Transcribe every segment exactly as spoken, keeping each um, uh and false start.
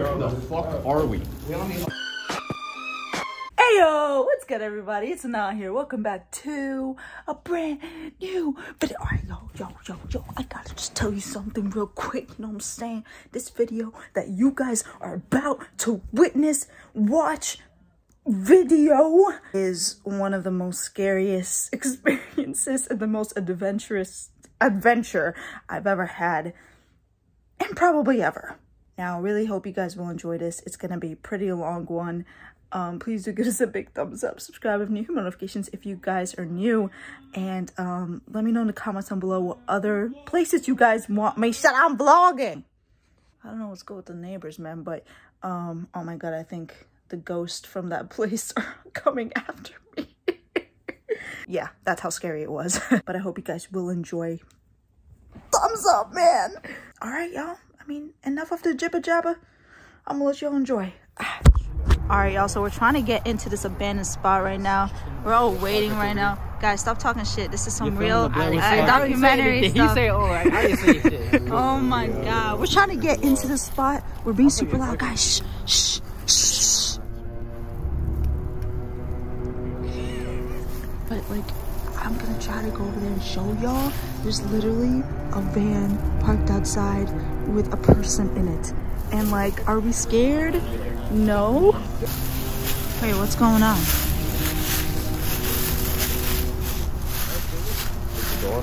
Where the fuck are we? Hey yo, what's good everybody? It's Hanane here. Welcome back to a brand new video. Alright, yo, yo, yo, yo. I gotta just tell you something real quick. You know what I'm saying? This video that you guys are about to witness, watch, video is one of the most scariest experiences and the most adventurous adventure I've ever had, and probably ever. Now, I really hope you guys will enjoy this. It's gonna be a pretty long one. Um, please do give us a big thumbs up, subscribe if new, hit notifications if you guys are new, and um, let me know in the comments down below what other places you guys want me. Shut up, I'm vlogging! I don't know what's going with the neighbors, man, but um, oh my god, I think the ghosts from that place are coming after me. Yeah, that's how scary it was. But I hope you guys will enjoy. Thumbs up, man! Alright, y'all. I mean, enough of the jibber jabber. I'm gonna let y'all enjoy. Alright, y'all. So we're trying to get into this abandoned spot right now. We're all waiting right now. Guys, stop talking shit. This is some real uh, documentary stuff. Say, oh, I, I say shit. Oh my god. We're trying to get into the spot. We're being super loud, guys. Shh, shh. But like, I'm gonna try to go over there and show y'all. There's literally a van parked outside with a person in it. And like, are we scared? No. Wait, what's going on? Is the door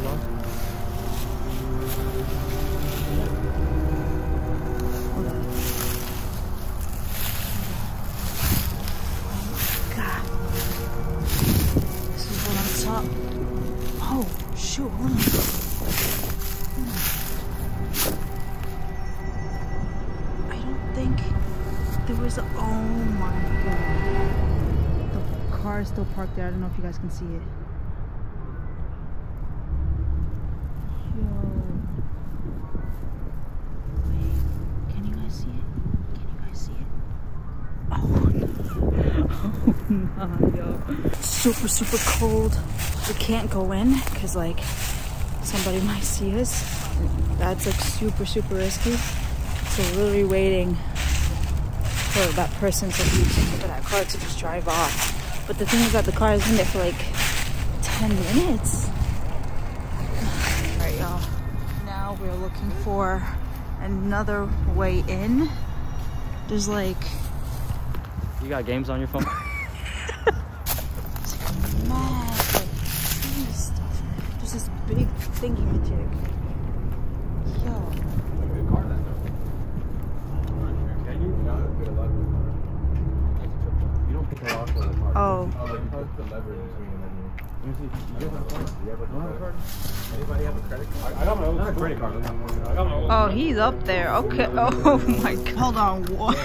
still parked there. I don't know if you guys can see it. Yo. Wait, can you guys see it? Can you guys see it? Oh no. Oh no, yo. Super, super cold. We can't go in because like somebody might see us. That's like super, super risky. So we're really waiting for that person to leave, for that car to just drive off. But the thing is that the car has been there for like ten minutes. All right, y'all. Now we're looking for another way in. There's like... You got games on your phone? It's like mad. Stuff. There's this big thingy magic. Yo. Oh. Oh, he's up there. Okay. Oh my god. Hold on. What?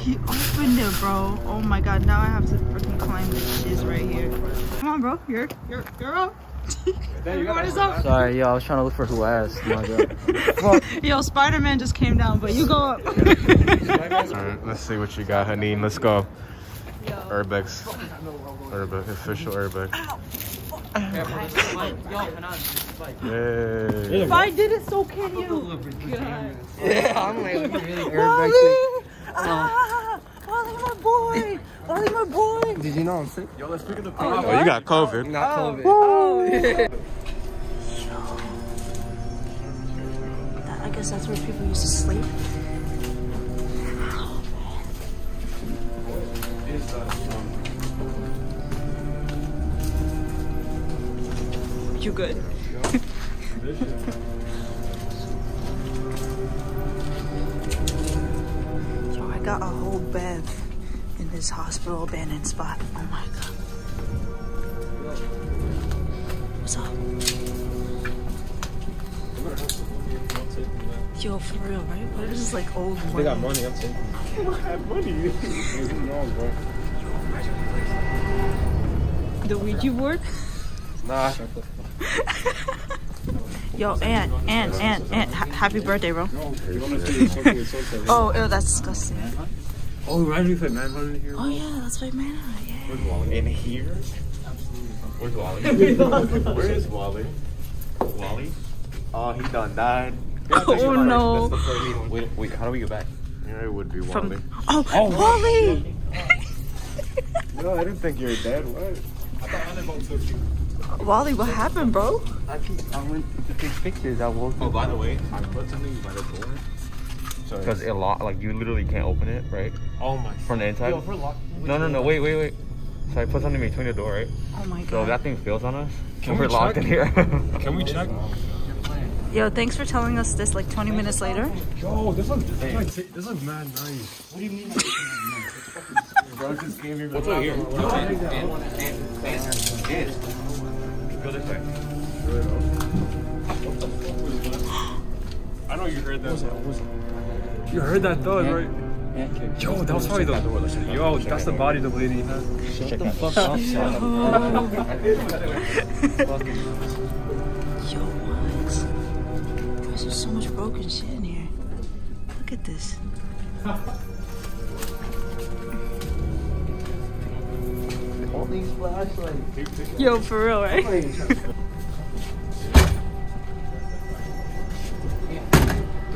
He opened it, bro. Oh my god. Now I have to freaking climb this shiz right here. Come on, bro. You're you're you're up. What is up? Sorry, yo. I was trying to look for who asked. My god. Yo, Spider-Man just came down, but you go up. Alright, let's see what you got, Hanane. Let's go. Yo. Urbex. Urbex. Official Urbex. Ow. Hey. If I did it, so can you. God. Yeah, I'm like really Urbex. Ah, Wally, my boy. Wally, my boy. Did you know I'm sick? Yo, let's pick up the problem. Oh, you got COVID. Not COVID. Oh. Yo. That, I guess that's where people used to sleep. You good? Yo, I got a whole bed in this hospital abandoned spot. Oh my god. What's up? Yo, for real, right? What is this like old money? They got money, I'm saying. I don't have money. The Ouija board? Nah. Yo, aunt, aunt, aunt, aunt, ha happy birthday, bro. Oh, ew, that's disgusting. Oh, reminds me if I manhunted here. Oh, yeah, that's why manhunted, yeah. Where's Wally? In here? Where's Wally? Where is Wally? Wally? Oh, he done died. Oh no. Wait, wait, how do we get back? Yeah, it would be From... Wally. Oh, oh Wally! No, I didn't think you were dead. What? I thought Hanane took you. Wally, what happened, bro? I think I went to take pictures. I woke up. Oh, by the way, I put something by the door. Because it locked, like you literally can't open it, right? Oh my. From the inside? Yo, if we're locked, we no, no, no, wait, wait, wait. So I put something between the door, right? Oh my god. So that thing fails on us. Can we're we locked check? in here. Can we check? Yo, thanks for telling us this like twenty minutes later. Yo, this looks, this looks mad nice. What do you mean? What's over here? Go this way. I know you heard that. You heard that thud, right? Yo, that was probably the door. Yo, that's the body of the lady. Shut the fuck up. Yo, what? Guys, there's so much broken shit in here. Look at this. All these flashlights. Yo, for real, right?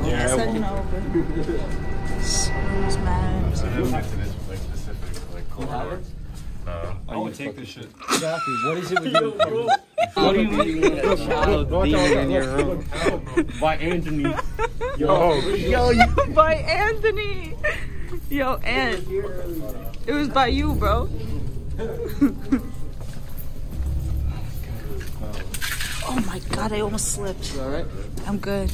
Yeah, I said no, but so mad. I didn't like specific, like cold hours. No. I would take this shit. Exactly. What is it with you? What do you mean? A child being in your room. By Anthony. Yo. Yo, you. By Anthony. Yo, Ant. It was by you, bro. Oh my god, I almost slipped. You alright? I'm good.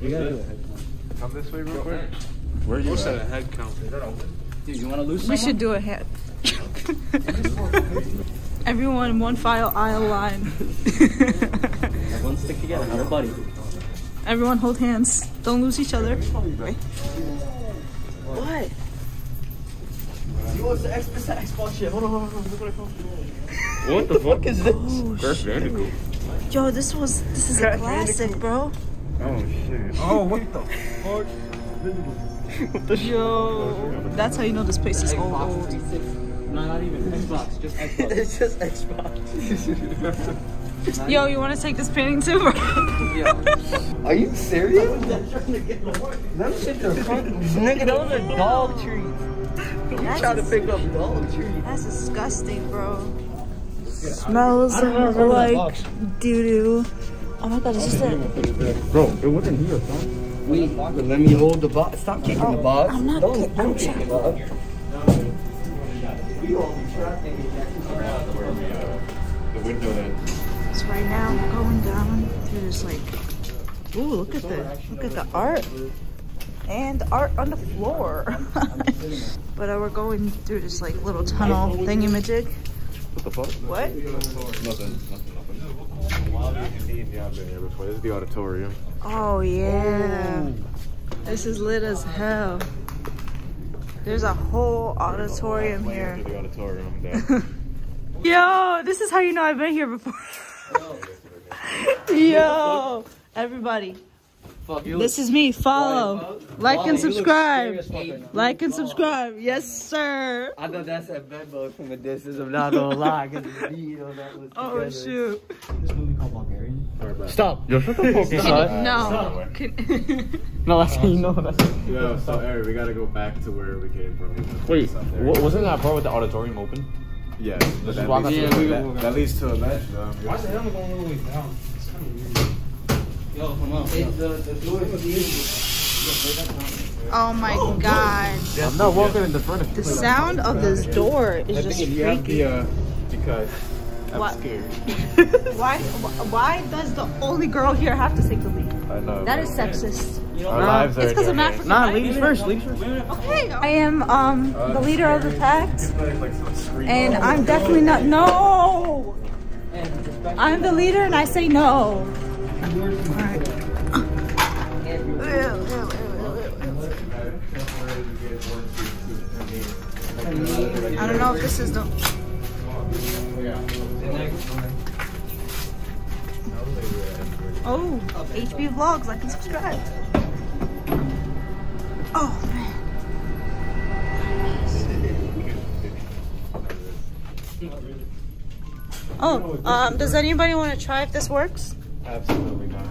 You gotta do a head count. Come this way real quick. Where are you at? A head count. Dude, you wanna lose someone? We should do a head. Everyone in one file, aisle line. Everyone stick together, not a buddy. Everyone hold hands. Don't lose each other. Wait. What? You want to X this Xbox shit? Hold on, hold on, hold on. Look what I found. What the fuck is this? Oh, First vertical. Yo, this was this is a classic, bro. Oh shit. Oh, what the fuck? What the Yo, shit? That's how you know this place is old. old. No, not even. Xbox. Just Xbox. It's just Xbox. Yo, you want to take this painting too, bro? Are you serious? Them shit are fucking. Nigga, those are dog treats. Don't try to pick up dog treats. That's disgusting, bro. Smells of like doo doo. Oh my god, is this it? Bro, it wasn't here, son. Wait, let me hold the box. Stop kicking oh, the box. I'm not don't, don't I'm kick it up. We all be trapped in the window then. So right now, we're going down through this like... Ooh, look at the, look at the art. And the art on the floor. But uh, we're going through this like little tunnel thingamajig. What the fuck? What? Nothing, nothing, nothing. Yeah, I've been here before. This is the auditorium. Oh, yeah. Oh. This is lit as hell. There's a whole auditorium oh, here. The auditorium there. Yo, this is how you know I've been here before. Yo, everybody. Fuck you. This is me. Follow, like, and subscribe. Like and subscribe. Yes, sir. I know that's at Venmo from a distance. I'm not gonna lie. Cause the video that was oh shoot. This movie called Bulgarian. Stop. Yo, shut the fuck up. No. No, that's how you know. That's. Yo, so Eric, we gotta go back to where we came from. Wait, wasn't that part with the auditorium open? Yeah. That leads to a ledge though. Why the hell am I going all the way down? It's kind of weird. Yo, come on. Hey, the, the door is oh my oh, god. I'm not walking in the front of the place. Sound of this door is I just think freaky. The, uh, because I'm what? scared. why Why does the only girl here have to take the lead? I know. That is sexist. You know, Our lives are it's because I'm African. Nah, ladies first, ladies first. Okay, I am um uh, the leader of the pack. Like, and oh, I'm definitely not. No! I'm the leader and I say no. Alright. I don't know if this is the oh, H B vlogs, like and subscribe. Oh man. Oh, um, does anybody want to try if this works? Absolutely not.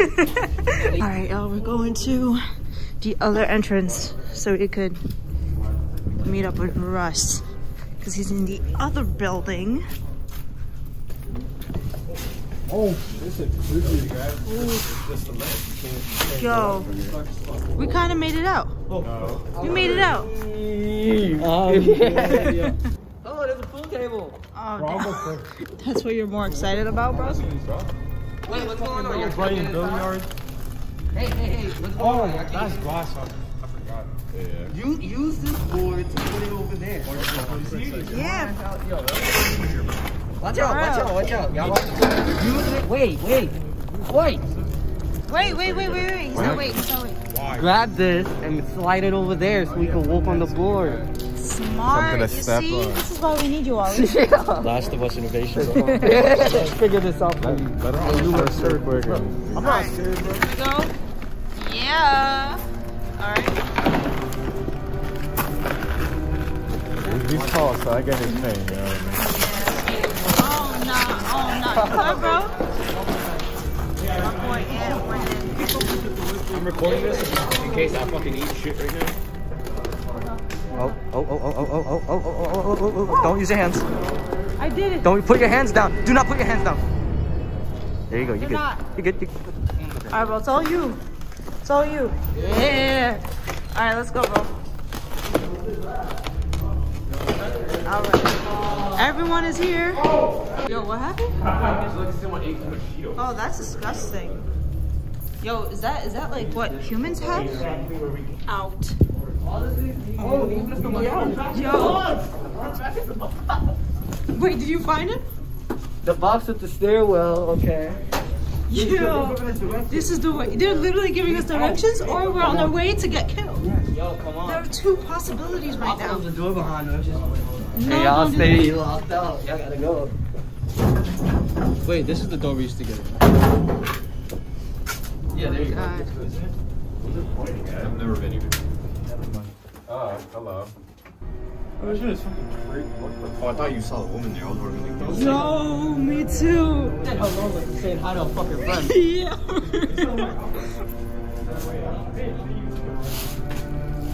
All right, y'all, we're going to the other entrance so we could meet up with Russ because he's in the other building. Oh, this is just a ledge. Yo, we kind of made it out. Oh. We made it out. Oh, yeah. yeah. Oh, there's a pool table. Oh, God. That's what you're more excited about, bro? Wait, what's going on? You're playing billiards? Hey, hey, hey, what's going oh, on? Oh, that's glass. I forgot. Yeah. You use this board to put it over there. Yeah. yeah. Watch out, watch out, watch out, y'all watch out. Wait, wait, wait. Wait, wait, wait, wait, wait. He's not waiting, he's not waiting. Grab this and slide it over there so we can walk on the board. Smart, you see? On. This is why we need you, Wally. Yeah. Last of Us innovations. Figure this out. Let him do a serve burger. I'm not right. serious, bro. Here we go. Yeah. All right. He's tall, so I get his name. You know what I mean? Oh, nah. Oh, nah. You cut, bro? Yeah, my boy, yeah. I'm recording this in case I fucking eat shit right now. Oh, oh, oh, oh, oh, oh, oh, oh, oh, oh, oh, don't use your hands. I did it. Don't put your hands down. Do not put your hands down. There you go. You're good. You're good. You're good. All right, bro. It's all you. It's all you. Yeah. yeah. All right, let's go, bro. All right. Everyone is here. Yo, what happened? Oh, that's disgusting. Yo, is that is that like what humans have? Out. Oh, yo. Wait, did you find it? The box at the stairwell, okay. Yo, this is the way. They're literally giving us directions or we're on our way to get killed. Yo, come on. There are two possibilities right now. I'll close the door behind us. Hey, y'all stay locked out. Y'all gotta go. Wait, this is the door we used to get. Yeah, there you go. I've never been even. Oh, hello. Oh, shit, it's fucking freak. What the fuck? Oh, I thought you saw a woman there. I was ordering like, no, me too. I said hello, like saying hi to a fucking friend. Yeah.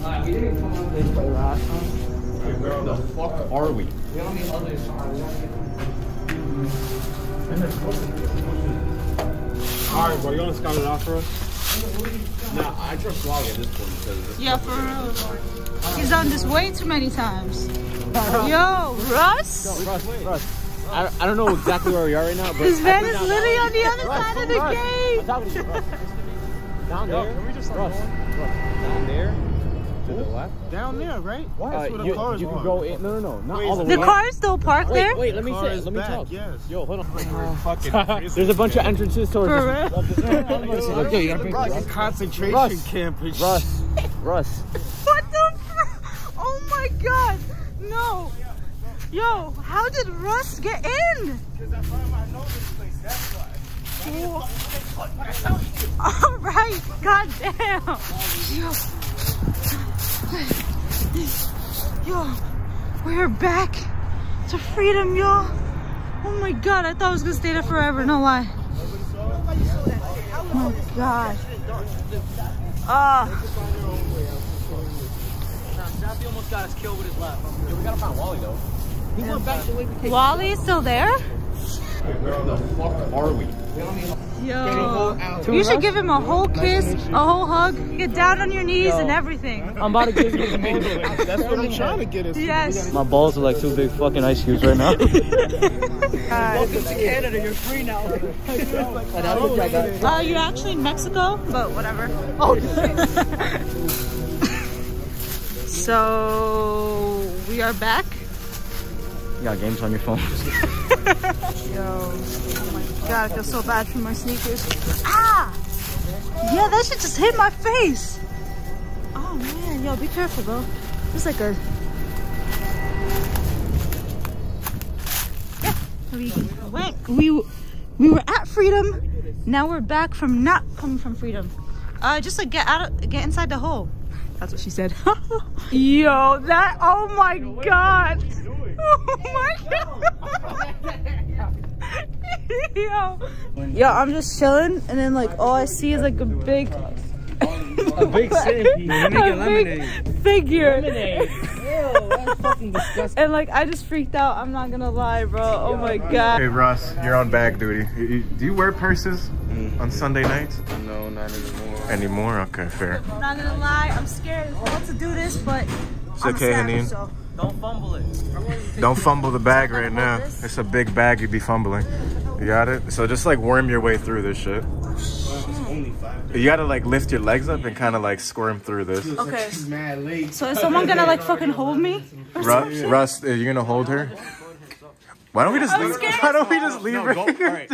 Alright, we didn't come on this way last time. Where the fuck are we? We don't need others. Alright, bro, you want to scout it out for us? Nah, I trust Wally at this point. Yeah, for real. He's done this way too many times. Yo, Russ? Yo, Russ, Russ. I, I don't know exactly where we are right now, but this man is literally on the other Russ, side of the Russ. gate. I'm talking to you, Russ. Down there. Yo, can we just like Russ, Russ. Down there. To the left. Down there, right? Why? Uh, you cars you can go in. No, no, no. Not wait, all the way. The cars still parked wait, there? Wait, let me say. Let me back, talk. Yes. Yo, hold on. Uh, there's a bunch of entrances towards this. Okay, you gotta pick this concentration Russ, camp. Russ. Russ. Russ. What the fuck? Oh my god. No. Yo, how did Russ get in? Because I found my know this place. That's why. All right. God damn. Yo. Yo, we're back to freedom, y'all. Oh my god, I thought I was gonna stay there forever, no lie. Oh my god. Ah. Zappy almost got us killed with his lap. We gotta find Wally though. He went back the way we came. Wally is still there? Where the fuck are we? Yo, you should give him a whole kiss, a whole hug, get down on your knees Yo. and everything. I'm about to give him a hug. That's what I'm trying to get us. Yes. My balls are like two big fucking ice cubes right now. Welcome to Canada, you're free now. Oh, uh, you're actually in Mexico, but whatever. Oh, so, we are back. You got games on your phone. Yo, oh my god, I feel so bad for my sneakers. Ah! Yeah, that shit just hit my face! Oh man, yo, be careful, bro. It's like a... Yeah, we went. We, we were at freedom. Now we're back from not coming from freedom. Uh, just like get out of, get inside the hole. That's what she said. Yo, that, oh my god! Oh my god! Yo. Yo, I'm just chilling, and then like all I see is like a big, a big centipede, a big lemonade. figure. Lemonade. Ew, that's fucking disgusting. And like I just freaked out. I'm not gonna lie, bro. Oh my god. Hey Russ, you're on bag duty. Do you wear purses on Sunday nights? No, not anymore. Anymore? Okay, fair. I'm not gonna lie. I'm scared to do this, but it's okay, Hanane. So. Don't fumble it. Don't fumble the bag right now. This. It's a big bag, you'd be fumbling. You got it? So just like worm your way through this shit. Oh, shit. You gotta like lift your legs up and kind of like squirm through this. Okay. So is someone gonna like fucking hold me? Russ, Russ, are you gonna hold her? Why don't we just I'm leave? Scared. Why don't we just leave no, her go, here? Right.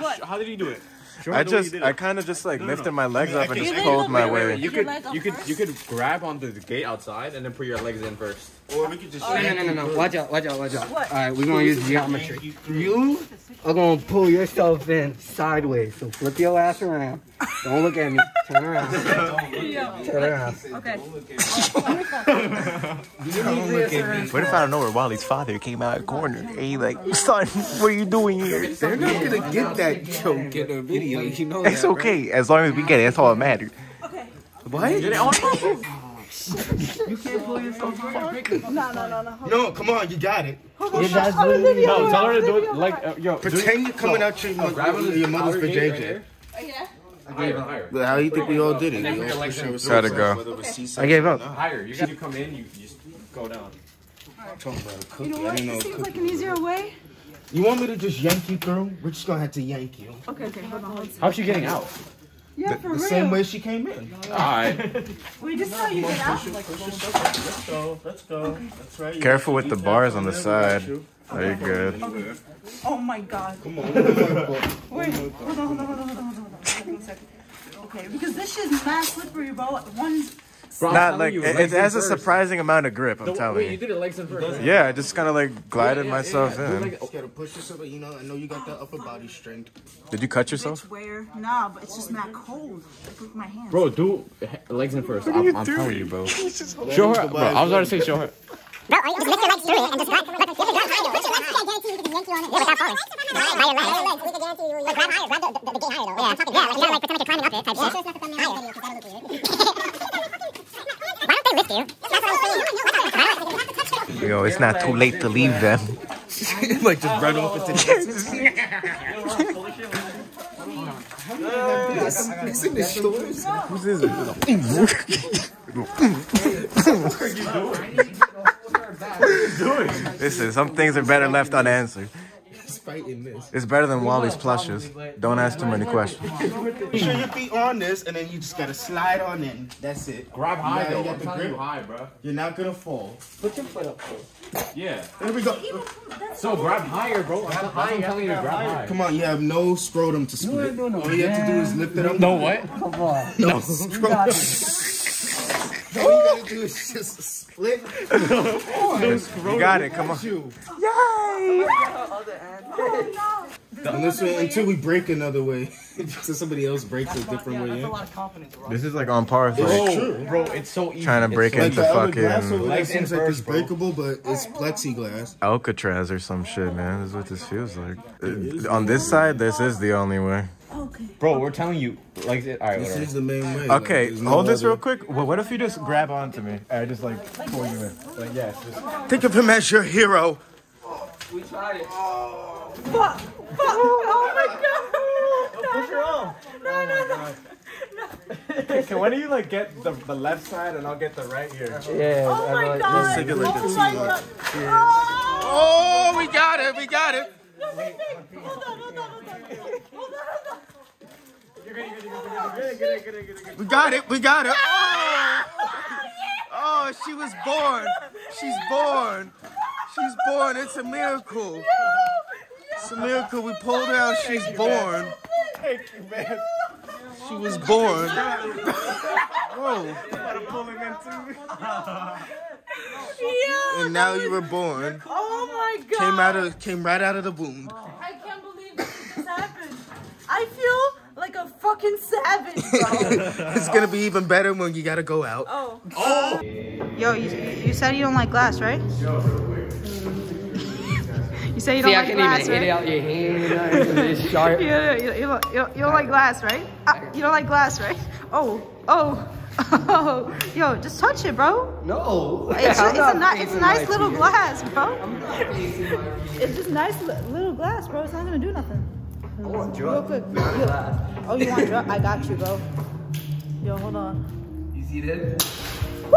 What? How did he do it? Sure, I just, I kind of just like no, lifted no. my legs up and just pulled my wait, wait, way. You could, you could, you could grab onto the gate outside and then put your legs in first. Or we could just. Oh, no, no, no, no! Watch out! Watch out! Watch out! All right, we're gonna use geometry. You are gonna pull yourself in sideways. So flip your ass around. Don't look at me. Turn around. Turn around. Okay. Don't look at me. What if I don't know where Wally's father came out of the corner? And he like, son, what are you doing here? They're not gonna get that joke in a video. You know it's that, okay, right? As long as we get it, that's all that matters. Okay. What? You can't pull yourself on. No, no, no, no. No, come on, you got it. You guys no, no, tell her to do it like, uh, yo. Pretend you're coming no. out your, oh, your, your, your mother's vajayjay. Oh, yeah. I gave up. How do you think we all did it? Gotta go. I gave up. Higher. You gotta come in, you just go down. You know what? It seems like an easier way. You want me to just yank you through? We're just gonna have to yank you. Okay, okay, hold on. How's she getting out? Yeah, the, for the real. The same way she came in. All right. We just saw you get out. Let's go, let's go. Okay. That's right. Careful with the bars on the side. Okay. There you go. Okay. Oh my god. Come on. Wait, hold on, hold on, hold on, hold on, hold on. One second. Okay, because this shit's mad slippery, bro. One's... Bro, not like you, it, it has a surprising amount of grip. I'm the, telling wait, you. You did it legs in first. Yeah, I just kind of like glided yeah, yeah, myself yeah. in. Like, gotta push yourself, you know. I know you got that upper body strength. Did you cut yourself? Bitch, where? Nah, but it's just not cold. I my hands. Bro, do legs in first. What I'm, I'm telling you, bro. Show her, bro. I was gonna say show her. Bro, I just lift your legs through it and just grab. Lift your legs higher. Lift your legs higher. Guarantee we can yank you on it. Yeah, without falling. Grab higher legs. We can guarantee you. Grab higher. Grab the the gate higher though. Yeah, yeah. You gotta like pretend like you're climbing up it. Yo, it's not too late to leave them. Like, just run off into the Who's this? Listen, some things are better left unanswered. It's better than Wally's plushes. Don't ask too many questions. You should your feet on this, and then you just gotta slide on in. That's it. Grab high, though. Get the grip high, bro. You're not gonna fall. Put your foot up, bro. Yeah. There we go. So grab higher, bro. I'm telling you to grab higher. Come on, you have no scrotum to split. All you have to do is lift it up. No what? Come on. No scrotum. All you gotta do is just split. You got it, come on. Yay! Oh, no. Unless we, until we break another way. So somebody else breaks that's a different yeah, way. That's yeah. a lot of confidence, bro. This is like on par with like, true. Bro, it's so easy. Trying to break it's into like fucking... Like, it seems like it's breakable, but it's plexiglass. Alcatraz or some shit, man. This is what this feels like. It, on this side, this is the only way. Okay. Bro, we're telling you, like, all right, this is the main way. Okay, like, no hold this real quick. Well, what if you just grab onto me? I just like pull you in. Like, yeah. Just... Think of him as your hero. We tried it. Oh. Fuck! Fuck! Oh my god! No, push your arm. No, no, no. Okay, so why don't you like get the, the left side and I'll get the right here? Yeah. Oh my like, god! We'll oh, the my god. Oh. oh, we got it! We got it! No, wait, wait. Hold on, hold on, hold on, hold on. Hold on, hold on. We got it, we got it. Oh, oh she was born. She's born. She's born. It's a miracle. It's a miracle. We pulled her out. She's born. Thank you, man. She was born. Whoa. And now you were born. Oh my god. Came out of came right out of the womb. I can't believe this happened. I feel like a fucking savage, bro. It's gonna be even better when you gotta go out. Oh. Oh. Yo, you, you said you don't like glass, right? Yo, you You say you don't See, like I glass, even right? See, I can even eat out your hand. You know, it's sharp. You, you, you, you, you don't like glass, right? Uh, you don't like glass, right? Oh, oh, oh. Yo, just touch it, bro. No. It's, it's, a, ni it's nice little glass, bro. I'm not it's just nice li little glass, bro. It's not going to do nothing. I want drugs. Real quick. Oh, you want drugs? I got you, bro. Yo, hold on. You see this? Woo!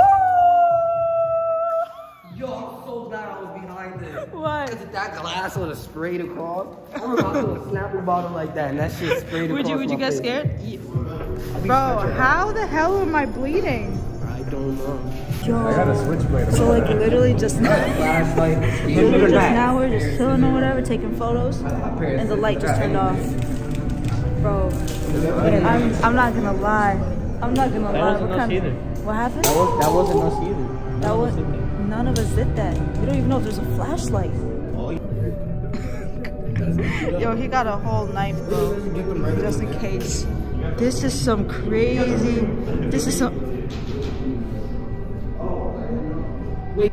Yo, I'm so glad I was behind this. What? Because if that glass would have sprayed across, I'm about to a Snapple bottle like that, and that shit sprayed across. Would you, would you get scared? Yeah. Bro, how the hell am I bleeding? I don't know. Yo. I got a switchblade. So like literally just now, literally just now we're just chilling or whatever, taking photos, and the light just turned off. Bro, I'm I'm not gonna lie. I'm not gonna lie. What kind of, what happened? That, was, that wasn't us either. That was none of us did that. We don't even know if there's a flashlight. Yo, he got a whole knife, bro, just in case. This is some crazy. This is some. Wait.